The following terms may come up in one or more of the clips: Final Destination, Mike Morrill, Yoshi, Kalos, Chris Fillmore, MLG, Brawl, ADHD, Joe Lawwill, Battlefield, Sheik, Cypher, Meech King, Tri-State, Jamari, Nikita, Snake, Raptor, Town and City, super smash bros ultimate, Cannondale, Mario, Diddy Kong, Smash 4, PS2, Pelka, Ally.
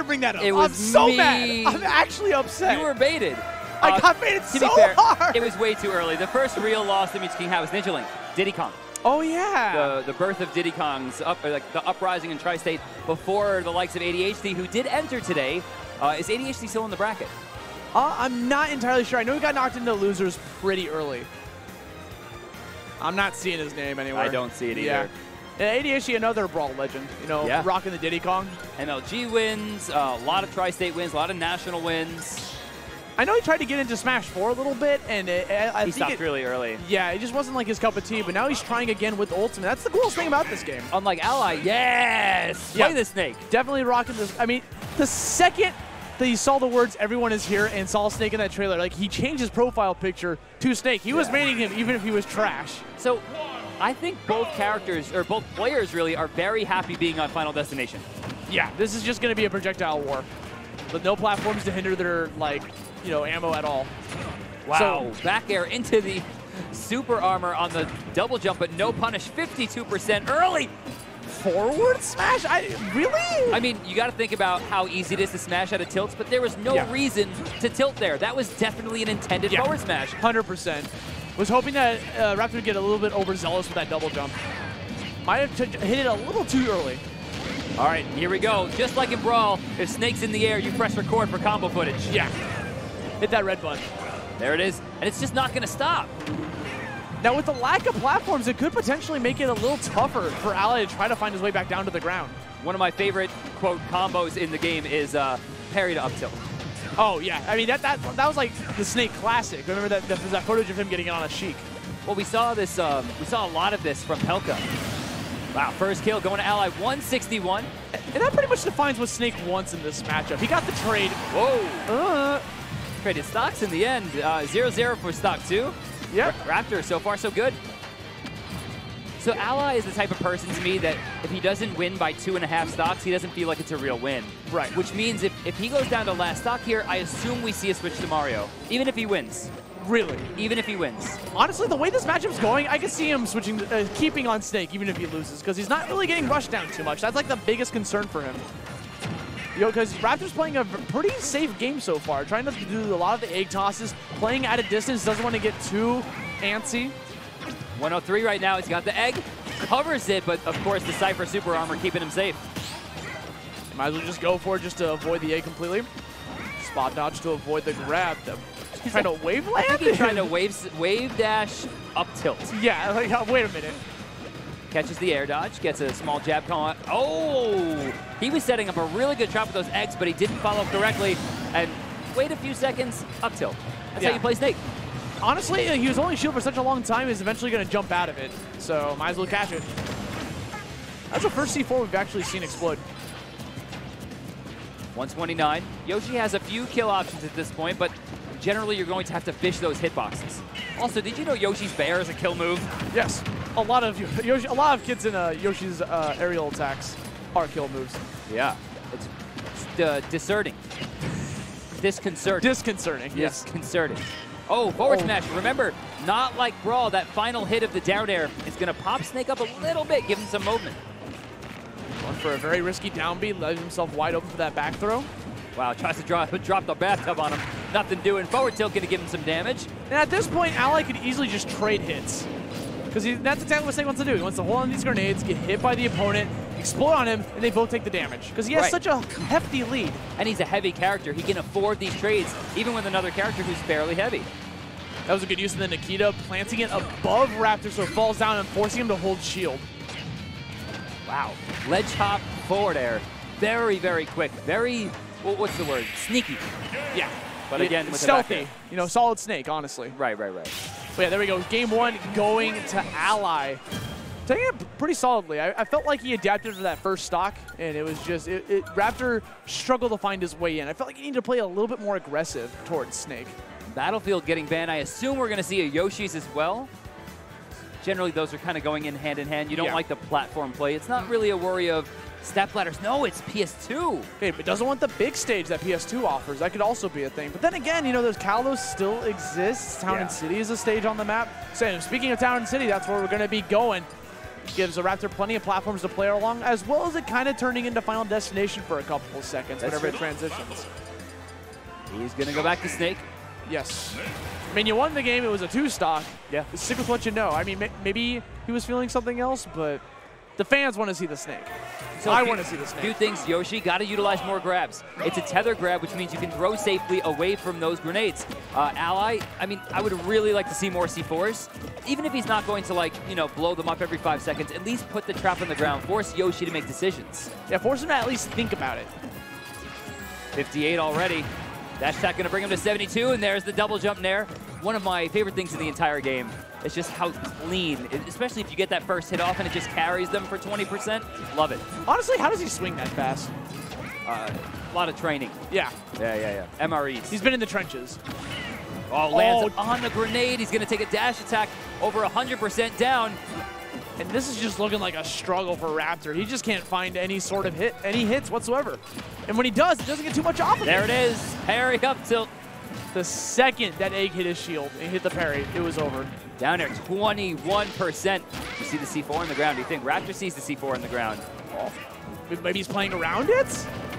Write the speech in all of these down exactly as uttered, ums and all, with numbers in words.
didn't bring that up. It was I'm so me. mad. I'm actually upset. You were baited. I uh, got baited to so be fair, hard. It was way too early. The first real loss that Meech King had was Ninja Link, Diddy Kong. Oh, yeah. The, the birth of Diddy Kong's, up, like the uprising in Tri-State before the likes of A D H D, who did enter today. Uh, is A D H D still in the bracket? Uh, I'm not entirely sure. I know he got knocked into losers pretty early. I'm not seeing his name anywhere. I don't see it yeah. either. And A D H D, another Brawl legend, you know, yeah. rocking the Diddy Kong. M L G wins, uh, a lot of Tri-State wins, a lot of national wins. I know he tried to get into Smash four a little bit, and it, I, I he think stopped it, really early. Yeah, it just wasn't like his cup of tea, but now he's trying again with Ultimate. That's the coolest thing about this game. Unlike Ally, yes! Play yeah. the Snake. Definitely rocking this. I mean, the second that he saw the words, everyone is here, and saw Snake in that trailer, like, he changed his profile picture to Snake. He yeah. was mating him even if he was trash. So I think both characters, or both players really, are very happy being on Final Destination. Yeah, this is just going to be a projectile war. With no platforms to hinder their, like, you know, ammo at all. Wow. So back air into the super armor on the double jump, but no punish, fifty-two percent early. Forward smash? I, really? I mean, you got to think about how easy it is to smash out of tilts, but there was no yeah. reason to tilt there. That was definitely an intended yeah. forward smash. one hundred percent. Was hoping that uh, Raptor would get a little bit overzealous with that double jump. Might have t hit it a little too early. All right, here we go. Just like in Brawl, if Snake's in the air, you press record for combo footage. Yeah. Hit that red button. There it is. And it's just not going to stop. Now, with the lack of platforms, it could potentially make it a little tougher for Ally to try to find his way back down to the ground. One of my favorite, quote, combos in the game is uh, parry to up tilt. Oh, yeah. I mean, that that that was like the Snake classic. Remember that that, that footage of him getting it on a Sheik? Well, we saw this. Um, we saw a lot of this from Pelka. Wow, first kill going to Ally, one sixty-one. And that pretty much defines what Snake wants in this matchup. He got the trade. Whoa. Uh. Traded stocks in the end. zero zero uh, for stock two. Yep. R Raptor, so far so good. So Ally is the type of person to me that if he doesn't win by two and a half stocks, he doesn't feel like it's a real win. Right. Which means if, if he goes down to last stock here, I assume we see a switch to Mario, even if he wins. Really? Even if he wins. Honestly, the way this matchup's going, I could see him switching, uh, keeping on Snake even if he loses, because he's not really getting rushed down too much. That's like the biggest concern for him. You know, because Raptor's playing a pretty safe game so far, trying to do a lot of the egg tosses, playing at a distance, doesn't want to get too antsy. one oh three right now, he's got the egg, covers it, but of course the Cypher super armor keeping him safe. Might as well just go for it just to avoid the egg completely. Spot dodge to avoid the grab. The He's trying to wave land? I think he's trying to wave, wave dash up tilt. Yeah, like, oh, wait a minute. Catches the air dodge, gets a small jab call. Oh! He was setting up a really good trap with those eggs, but he didn't follow up correctly. And wait a few seconds, up tilt. That's yeah. how you play Snake. Honestly, he was only shielded for such a long time, he's eventually going to jump out of it. So, might as well catch it. That's the first C four we've actually seen explode. one twenty-nine. Yoshi has a few kill options at this point, but generally, you're going to have to fish those hitboxes. Also, did you know Yoshi's bear is a kill move? Yes, a lot of Yoshi, a lot of kids in uh, Yoshi's uh, aerial attacks are kill moves. Yeah, it's, it's uh, discerning, disconcerting, disconcerting, yes, disconcerting. Oh, forward oh. smash! Remember, not like Brawl, that final hit of the down air is going to pop Snake up a little bit, give him some movement. Going for a very risky down B, leaves himself wide open for that back throw. Wow, tries to drop, drop the bathtub on him. Nothing doing. Forward tilt going to give him some damage. And at this point, Ally could easily just trade hits. Because that's exactly what Snake wants to do. He wants to hold on these grenades, get hit by the opponent, explode on him, and they both take the damage. Because he has right. such a hefty lead. And he's a heavy character. He can afford these trades, even with another character who's fairly heavy. That was a good use of the Nikita, planting it above Raptor so it falls down and forcing him to hold shield. Wow. Ledge hop, forward air. Very, very quick. Very... Well, what's the word? Sneaky. Yeah. But again, with stealthy. You know, solid Snake, honestly. Right, right, right. But yeah, there we go. Game one going to Ally. Taking it pretty solidly. I, I felt like he adapted to that first stock, and it was just, it, it, Raptor struggled to find his way in. I felt like he needed to play a little bit more aggressive towards Snake. Battlefield getting banned. I assume we're going to see a Yoshi's as well. Generally, those are kind of going in hand in hand. You don't yeah. like the platform play. It's not really a worry of step ladders. No, it's P S two. Hey, but doesn't want the big stage that P S two offers. That could also be a thing. But then again, you know, those Kalos still exists. Town yeah. and City is a stage on the map. So, speaking of Town and City, that's where we're going to be going. gives the Raptor plenty of platforms to play along, as well as it kind of turning into Final Destination for a couple of seconds whenever it transitions. He's going to go back to Snake. Yes. I mean, you won the game. It was a two-stock. Yeah. Stick with what you know. I mean, maybe he was feeling something else, but the fans want to see the Snake. So I want to see the Snake. Few things, Yoshi. Got to utilize more grabs. It's a tether grab, which means you can throw safely away from those grenades. Uh, Ally, I mean, I would really like to see more C fours. Even if he's not going to, like, you know, blow them up every five seconds, at least put the trap on the ground. Force Yoshi to make decisions. Yeah, force him to at least think about it. fifty-eight already. Dash attack going to bring him to seventy-two, and there's the double jump there. One of my favorite things in the entire game is just how clean, especially if you get that first hit off and it just carries them for twenty percent. Love it. Honestly, how does he swing that fast? Uh, a lot of training. Yeah. Yeah, yeah, yeah. M R Es. He's been in the trenches. Oh, lands oh. on the grenade. He's going to take a dash attack over one hundred percent down. And this is just looking like a struggle for Raptor. He just can't find any sort of hit, any hits whatsoever. And when he does, it doesn't get too much off of him. There it is. Parry up tilt. The second that egg hit his shield and hit the parry, it was over. Down there, twenty-one percent. You see the C four on the ground. Do you think Raptor sees the C four on the ground? Oh. Maybe he's playing around it?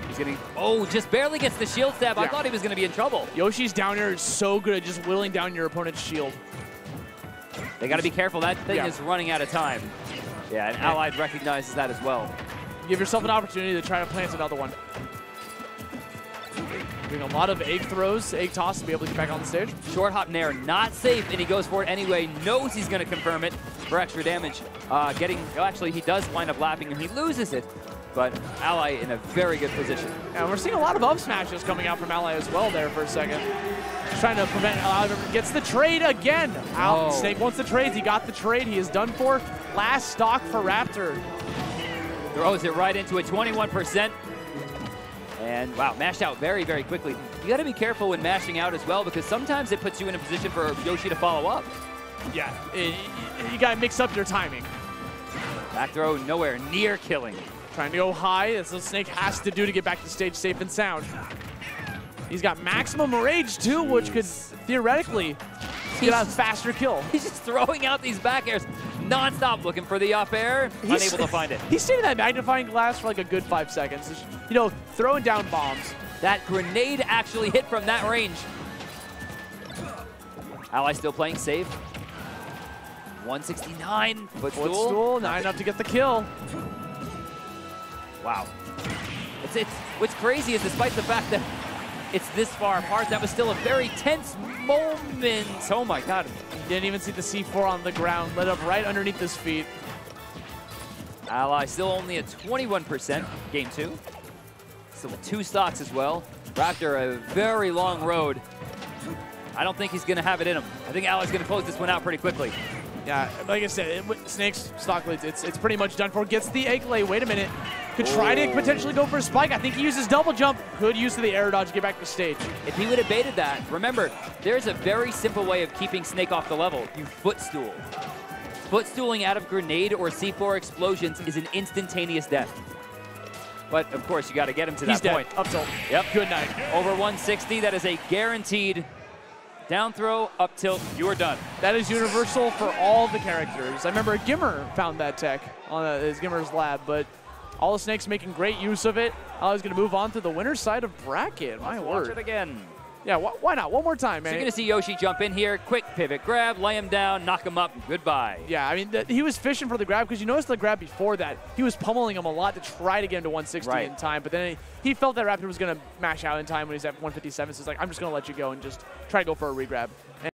He's getting, oh, just barely gets the shield stab. Yeah. I thought he was going to be in trouble. Yoshi's down air is so good at just whittling down your opponent's shield. They got to be careful. That thing yeah. is running out of time. Yeah, and Ally recognizes that as well. Give yourself an opportunity to try to plant another one. Doing a lot of egg throws, egg toss to be able to get back on the stage. Short hop nair, not safe, and he goes for it anyway. Knows he's going to confirm it for extra damage. Uh, getting, well, actually, he does wind up lapping, and he loses it. But Ally in a very good position. And we're seeing a lot of up smashes coming out from Ally as well there for a second. Trying to prevent, uh, gets the trade again. Out. Oh. Snake wants the trades. He got the trade. He is done for. Last stock for Raptor. Throws it right into a twenty-one percent. And wow, mashed out very, very quickly. You got to be careful when mashing out as well, because sometimes it puts you in a position for Yoshi to follow up. Yeah, it, it, you got to mix up your timing. Back throw nowhere near killing. Trying to go high. That's what Snake has to do to get back to stage safe and sound. He's got maximum rage too, which could theoretically get out a faster kill. He's just throwing out these back airs nonstop, looking for the up air, he's unable to find it. He's stayed in that magnifying glass for like a good five seconds. You know, throwing down bombs. That grenade actually hit from that range. Ally still playing safe. one sixty-nine. Footstool. Footstool, not enough to get the kill. Wow. It's, it's, what's crazy is despite the fact that it's this far apart, that was still a very tense moment. Oh my god. Didn't even see the C four on the ground, lit up right underneath his feet. Ally still only at twenty-one percent, game two. Still with two stocks as well. Raptor, a very long road. I don't think he's going to have it in him. I think Ally's going to close this one out pretty quickly. Yeah, like I said, it, Snake's stock leads, it's, it's pretty much done for. Gets the egg lay, wait a minute. Could try to potentially go for a spike. I think he uses double jump. Good use of the air dodge to get back to stage. If he would have baited that, remember, there's a very simple way of keeping Snake off the level. You footstool. Footstooling out of grenade or C four explosions is an instantaneous death. But, of course, you got to get him to that point. He's dead. Up tilt. Yep. Good night. Over one sixty, that is a guaranteed down throw, up tilt, you are done. That is universal for all the characters. I remember Gimmer found that tech on uh, his Gimmer's lab, but all the Snake's making great use of it. I was going to move on to the winner's side of bracket. My Let's word. Watch it again. Yeah, wh why not? One more time, man. So you're going to see Yoshi jump in here, quick pivot grab, lay him down, knock him up, goodbye. Yeah, I mean, he was fishing for the grab because you noticed the grab before that. He was pummeling him a lot to try to get him to one sixty right. in time, but then he, he felt that Raptor was going to mash out in time when he's at one fifty-seven, so he's like, I'm just going to let you go and just try to go for a regrab.